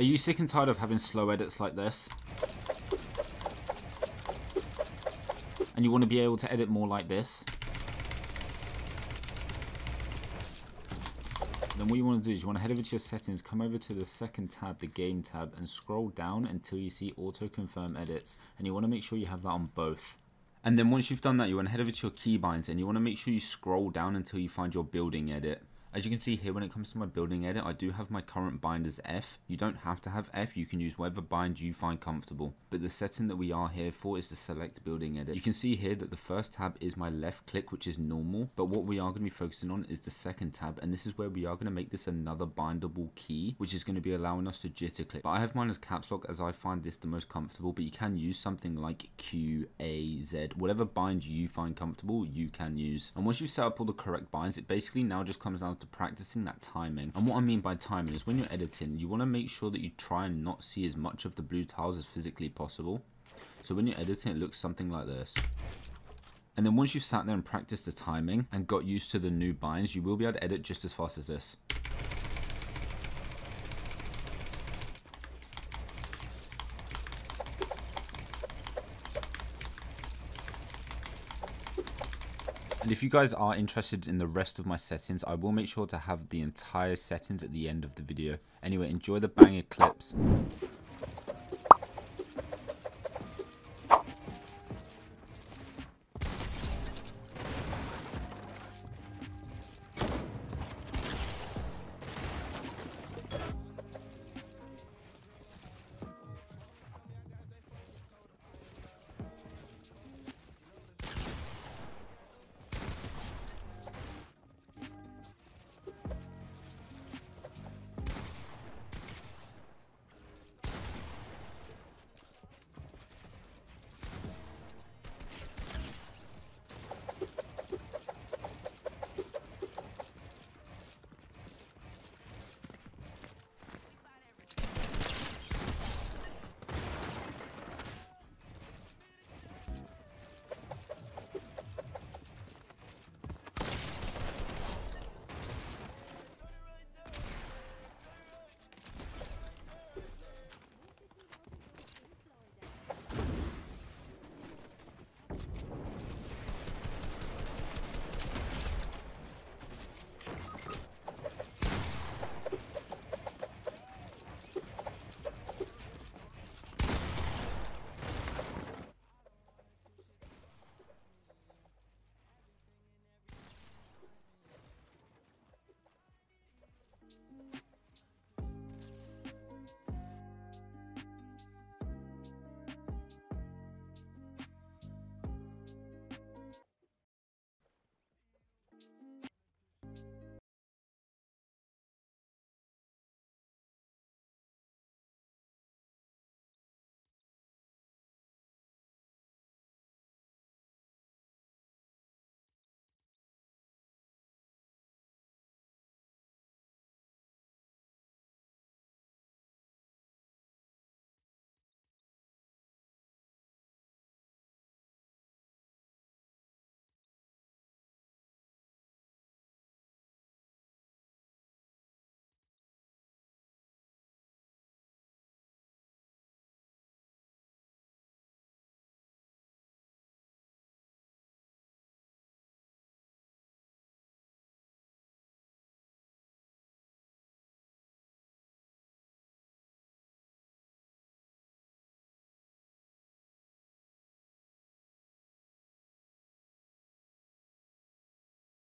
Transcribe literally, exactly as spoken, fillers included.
Are you sick and tired of having slow edits like this? And you want to be able to edit more like this? Then what you want to do is you want to head over to your settings, come over to the second tab, the game tab, and scroll down until you see auto confirm edits, and you want to make sure you have that on both. And then once you've done that, you want to head over to your keybinds and you want to make sure you scroll down until you find your building edit. As you can see here, when it comes to my building edit, I do have my current bind as F. You don't have to have F, you can use whatever bind you find comfortable, but the setting that we are here for is the select building edit. You can see here that the first tab is my left click, which is normal, but what we are going to be focusing on is the second tab, and this is where we are going to make this another bindable key, which is going to be allowing us to jitter click. But I have mine as caps lock as I find this the most comfortable, but you can use something like Q, A, Z, whatever bind you find comfortable you can use. And once you've set up all the correct binds, it basically now just comes down to practicing that timing. And what I mean by timing is when you're editing, you want to make sure that you try and not see as much of the blue tiles as physically possible. So when you're editing, it looks something like this. And then once you've sat there and practiced the timing and got used to the new binds, you will be able to edit just as fast as this. And if you guys are interested in the rest of my settings, I will make sure to have the entire settings at the end of the video. Anyway, enjoy the banger clips.